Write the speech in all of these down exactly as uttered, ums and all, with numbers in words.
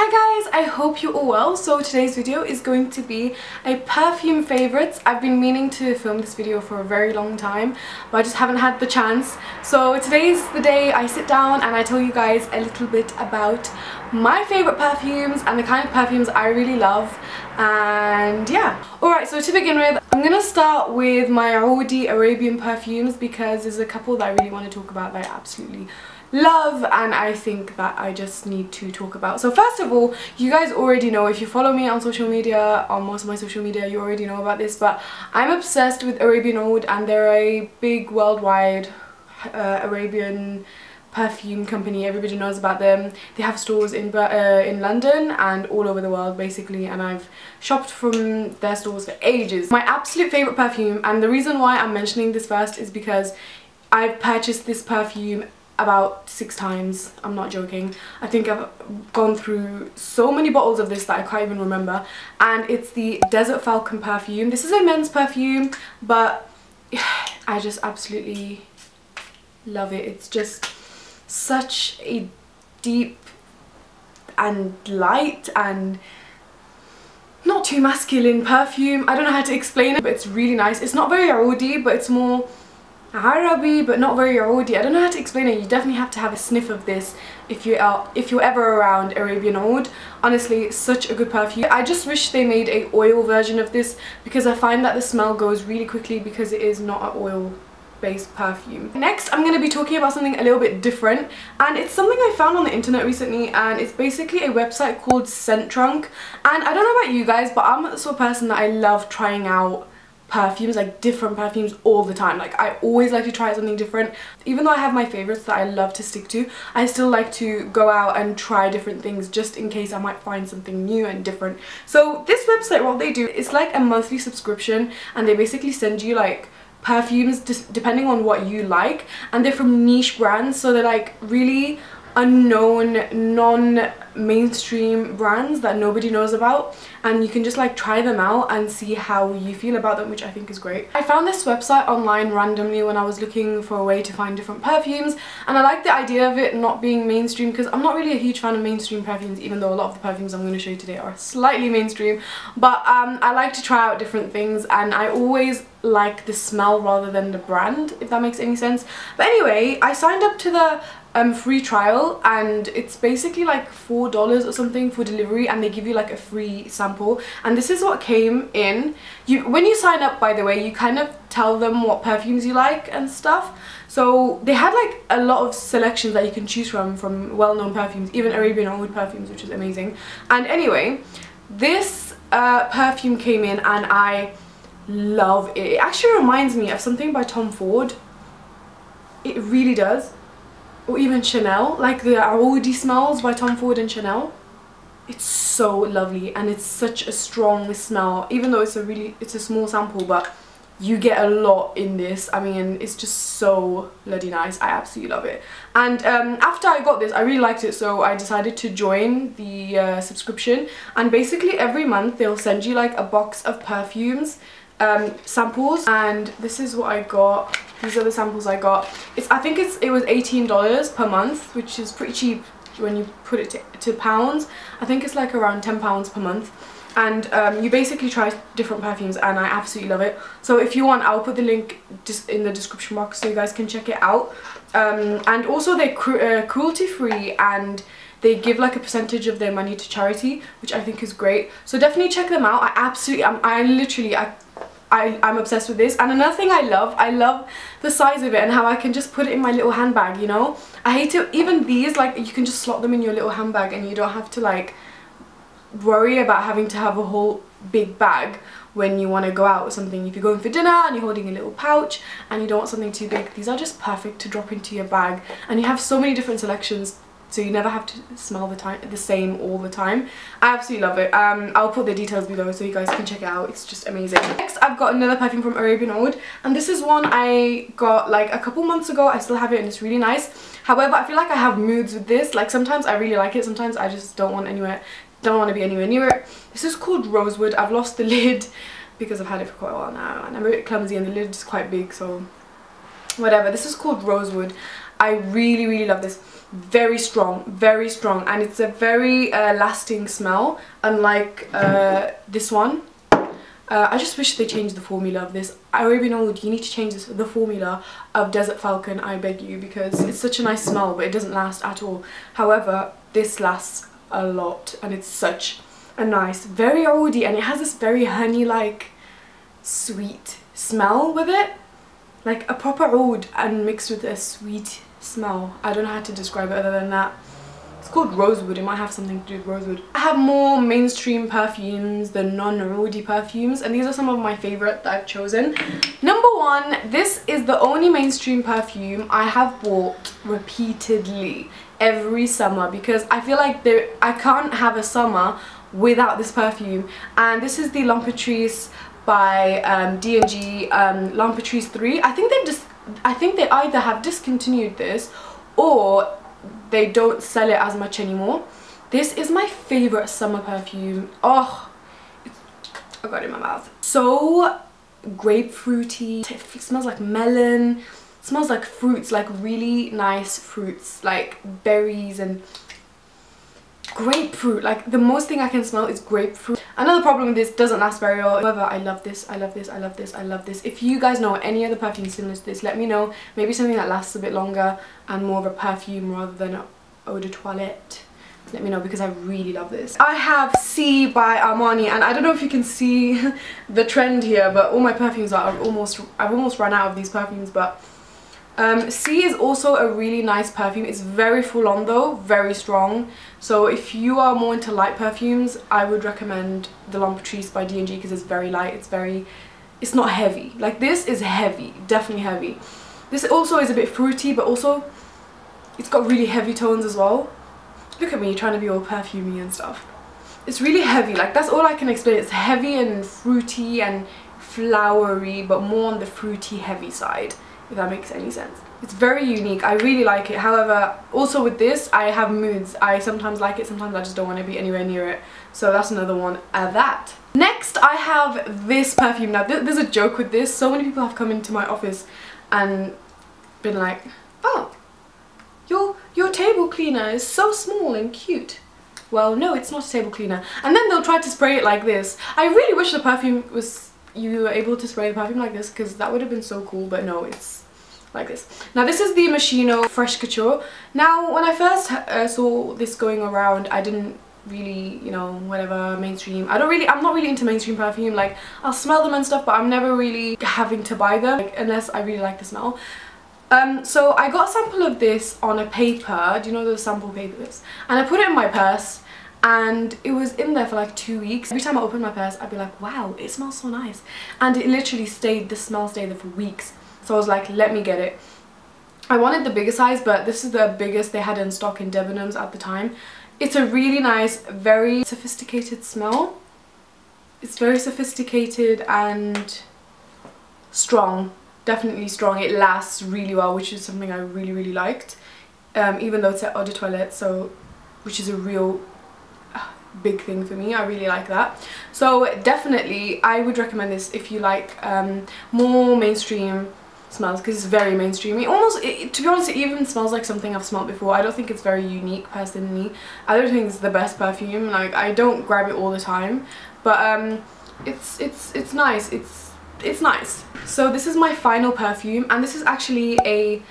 Hi guys, I hope you're all well. So today's video is going to be a perfume favourites. I've been meaning to film this video for a very long time, but I just haven't had the chance. So today's the day I sit down and I tell you guys a little bit about my favourite perfumes and the kind of perfumes I really love. And yeah. Alright, so to begin with, I'm going to start with my Oudi Arabian perfumes because there's a couple that I really want to talk about that I absolutely love and I think that I just need to talk about. So first of all, you guys already know, if you follow me on social media, on most of my social media, you already know about this, but I'm obsessed with Arabian Oud and they're a big worldwide uh, Arabian perfume company. Everybody knows about them. They have stores in uh, in London and all over the world basically, and I've shopped from their stores for ages. My absolute favourite perfume, and the reason why I'm mentioning this first is because I've purchased this perfume about six times. I'm not joking. I think I've gone through so many bottles of this that I can't even remember, and it's the Desert Falcon perfume. This is a men's perfume, but I just absolutely love it. It's just such a deep and light and not too masculine perfume. I don't know how to explain it, but it's really nice. It's not very Oudi, but it's more Arabi, but not very Oudi. I don't know how to explain it. You definitely have to have a sniff of this if you are if you're ever around Arabian Oud. Honestly, such a good perfume. I just wish they made a oil version of this because I find that the smell goes really quickly because it is not an oil based perfume. Next, I'm going to be talking about something a little bit different, and it's something I found on the internet recently, and it's basically a website called Scent Trunk. And I don't know about you guys, but I'm the sort of person that I love trying out perfumes, like different perfumes all the time. Like, I always like to try something different. Even though I have my favorites that I love to stick to, I still like to go out and try different things just in case I might find something new and different. So this website, what they do, it's like a monthly subscription, and they basically send you like perfumes depending on what you like, and they're from niche brands, so they're like really unknown, non-mainstream brands that nobody knows about, and you can just like try them out and see how you feel about them, which I think is great. I found this website online randomly when I was looking for a way to find different perfumes, and I like the idea of it not being mainstream because I'm not really a huge fan of mainstream perfumes, even though a lot of the perfumes I'm going to show you today are slightly mainstream, but um, I like to try out different things, and I always like the smell rather than the brand, if that makes any sense. But anyway, I signed up to the Um, free trial, and it's basically like four dollars or something for delivery, and they give you like a free sample, and this is what came in. You, when you sign up, by the way, you kind of tell them what perfumes you like and stuff, so they had like a lot of selections that you can choose from, from well-known perfumes, even Arabian Oud perfumes, which is amazing. And anyway, this uh, perfume came in and I love it. It actually reminds me of something by Tom Ford, it really does. Or even Chanel, like the Oudi smells by Tom Ford and Chanel. It's so lovely, and it's such a strong smell, even though it's a really it's a small sample, but you get a lot in this. I mean, it's just so bloody nice. I absolutely love it. And um, after I got this, I really liked it, so I decided to join the uh, subscription, and basically every month they'll send you like a box of perfumes um, samples, and this is what I got. These are the samples I got. It's I think it's it was eighteen dollars per month, which is pretty cheap when you put it to, to pounds. I think it's like around ten pounds per month. And um, you basically try different perfumes, and I absolutely love it. So if you want, I'll put the link just in the description box so you guys can check it out. Um, and also they're cru uh, cruelty free, and they give like a percentage of their money to charity, which I think is great. So definitely check them out. I absolutely, I'm, I literally, I. I, I'm obsessed with this. And another thing I love, I love the size of it and how I can just put it in my little handbag, you know? I hate it, even these, like, you can just slot them in your little handbag and you don't have to, like, worry about having to have a whole big bag when you want to go out or something. If you're going for dinner and you're holding a little pouch and you don't want something too big, these are just perfect to drop into your bag. And you have so many different selections, so you never have to smell the time the same all the time. I absolutely love it. Um, I'll put the details below so you guys can check it out. It's just amazing. Next, I've got another perfume from Arabian Oud, and this is one I got like a couple months ago. I still have it and it's really nice. However, I feel like I have moods with this. Like sometimes I really like it, sometimes I just don't want anywhere, don't want to be anywhere near it. This is called Rosewood. I've lost the lid because I've had it for quite a while now, and I'm a bit clumsy, and the lid is quite big, so whatever. This is called Rosewood. I really, really love this. very strong, very strong, and it's a very uh, lasting smell, unlike uh, this one. Uh, I just wish they changed the formula of this. Arabian Oud, you need to change this, the formula of Desert Falcon, I beg you, because it's such a nice smell, but it doesn't last at all. However, this lasts a lot, and it's such a nice, very Oudy, and it has this very honey-like sweet smell with it. Like a proper Oud and mixed with a sweet smell. I don't know how to describe it other than that. It's called rosewood, it might have something to do with rosewood. I have more mainstream perfumes than non-Oudi perfumes, and these are some of my favourite that I've chosen. Number one, this is the only mainstream perfume I have bought repeatedly every summer, because I feel like there, I can't have a summer without this perfume, and this is the L'Impératrice by um, D and G, um, L'Impératrice three. I think they've just, I think they either have discontinued this or they don't sell it as much anymore. This is my favorite summer perfume. Oh, I got it in my mouth. So grapefruity. It smells like melon. It smells like fruits, like really nice fruits, like berries and grapefruit. Like the most thing I can smell is grapefruit. Another problem with this, doesn't last very well. However, I love this, I love this, I love this, I love this. If you guys know any other perfume similar to this, let me know. Maybe something that lasts a bit longer and more of a perfume rather than an eau de toilette. Let me know, because I really love this. I have C by Armani, and I don't know if you can see the trend here, but all my perfumes are I've almost, I've almost run out of these perfumes, but Um, C is also a really nice perfume. It's very full on though, very strong. So if you are more into light perfumes, I would recommend the L'Impératrice by D and G, because it's very light, it's very, it's not heavy. Like this is heavy, definitely heavy. This also is a bit fruity, but also it's got really heavy tones as well. Look at me, trying to be all perfumey and stuff. It's really heavy, like that's all I can explain. It's heavy and fruity and flowery, but more on the fruity heavy side. If that makes any sense. It's very unique, I really like it. However, also with this, I have moods. I sometimes like it, sometimes I just don't want to be anywhere near it. So that's another one of that. Next, I have this perfume. Now, th there's a joke with this. So many people have come into my office and been like, oh, your, your table cleaner is so small and cute. Well, no, it's not a table cleaner. And then they'll try to spray it like this. I really wish the perfume was... you were able to spray the perfume like this, because that would have been so cool, but no, it's like this. Now this is the Machino Fresh Couture. Now when I first uh, saw this going around, I didn't really, you know, whatever, mainstream. I don't really, I'm not really into mainstream perfume. Like I'll smell them and stuff, but I'm never really having to buy them, like, unless I really like the smell. Um, so I got a sample of this on a paper, do you know those sample papers? And I put it in my purse, and it was in there for like two weeks. Every time I opened my purse, I'd be like, wow, it smells so nice, and it literally stayed, the smell stayed there for weeks. So I was like, let me get it. I wanted the bigger size, but this is the biggest they had in stock in Debenhams at the time. It's a really nice, very sophisticated smell. It's very sophisticated and strong, definitely strong. It lasts really well, which is something I really really liked, um, even though it's an eau de toilette, so which is a real big thing for me. I really like that. So definitely I would recommend this if you like um, more mainstream smells, because it's very mainstream. It almost, it, to be honest, it even smells like something I've smelled before. I don't think it's very unique personally. I don't think it's the best perfume, like I don't grab it all the time, but um, it's it's it's nice. It's it's nice. So this is my final perfume, and this is actually a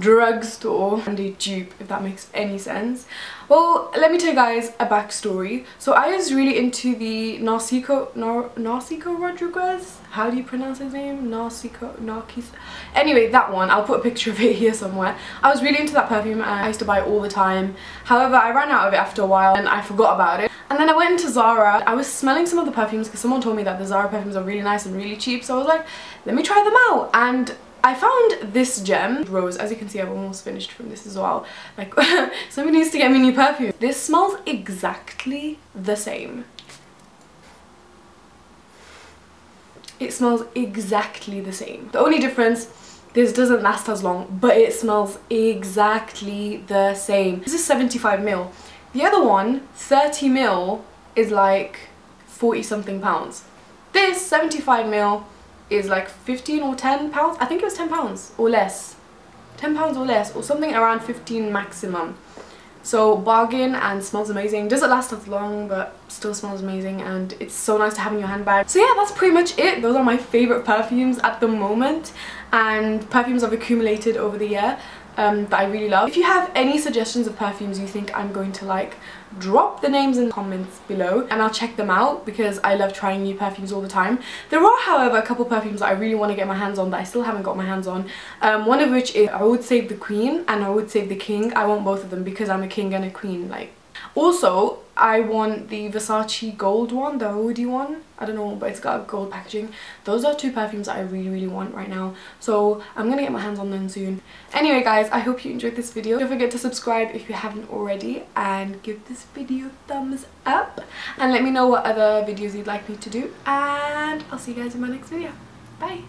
drugstore and a dupe, if that makes any sense. Well, let me tell you guys a backstory. So I was really into the Narciso Nar, Narciso Rodriguez. How do you pronounce his name? Narciso Narciso. Anyway, that one. I'll put a picture of it here somewhere. I was really into that perfume, and I used to buy it all the time. However, I ran out of it after a while, and I forgot about it. And then I went into Zara. I was smelling some of the perfumes because someone told me that the Zara perfumes are really nice and really cheap. So I was like, let me try them out. And I found this gem, Rose. As you can see, I've almost finished from this as well. Like, somebody needs to get me new perfume. This smells exactly the same. It smells exactly the same. The only difference, this doesn't last as long, but it smells exactly the same. This is seventy-five mil. The other one, thirty mil, is like forty something pounds. This, seventy-five mil, is like fifteen or ten pounds. I think it was ten pounds or less. ten pounds or less, or something around fifteen maximum. So bargain, and smells amazing. Doesn't last as long, but still smells amazing, and it's so nice to have in your handbag. So yeah, that's pretty much it. Those are my favorite perfumes at the moment, and perfumes I've accumulated over the year um, that I really love. If you have any suggestions of perfumes you think I'm going to like, drop the names in the comments below and I'll check them out, because I love trying new perfumes all the time. There are, however, a couple perfumes that I really want to get my hands on that I still haven't got my hands on, um, one of which is Oud Save the Queen and Oud Save the King. I want both of them because I'm a king and a queen, like. Also, I want the Versace gold one, the Oudi one, I don't know, but it's got a gold packaging. Those are two perfumes that I really, really want right now, so I'm gonna get my hands on them soon. Anyway guys, I hope you enjoyed this video. Don't forget to subscribe if you haven't already, and give this video a thumbs up, and let me know what other videos you'd like me to do, and I'll see you guys in my next video. Bye!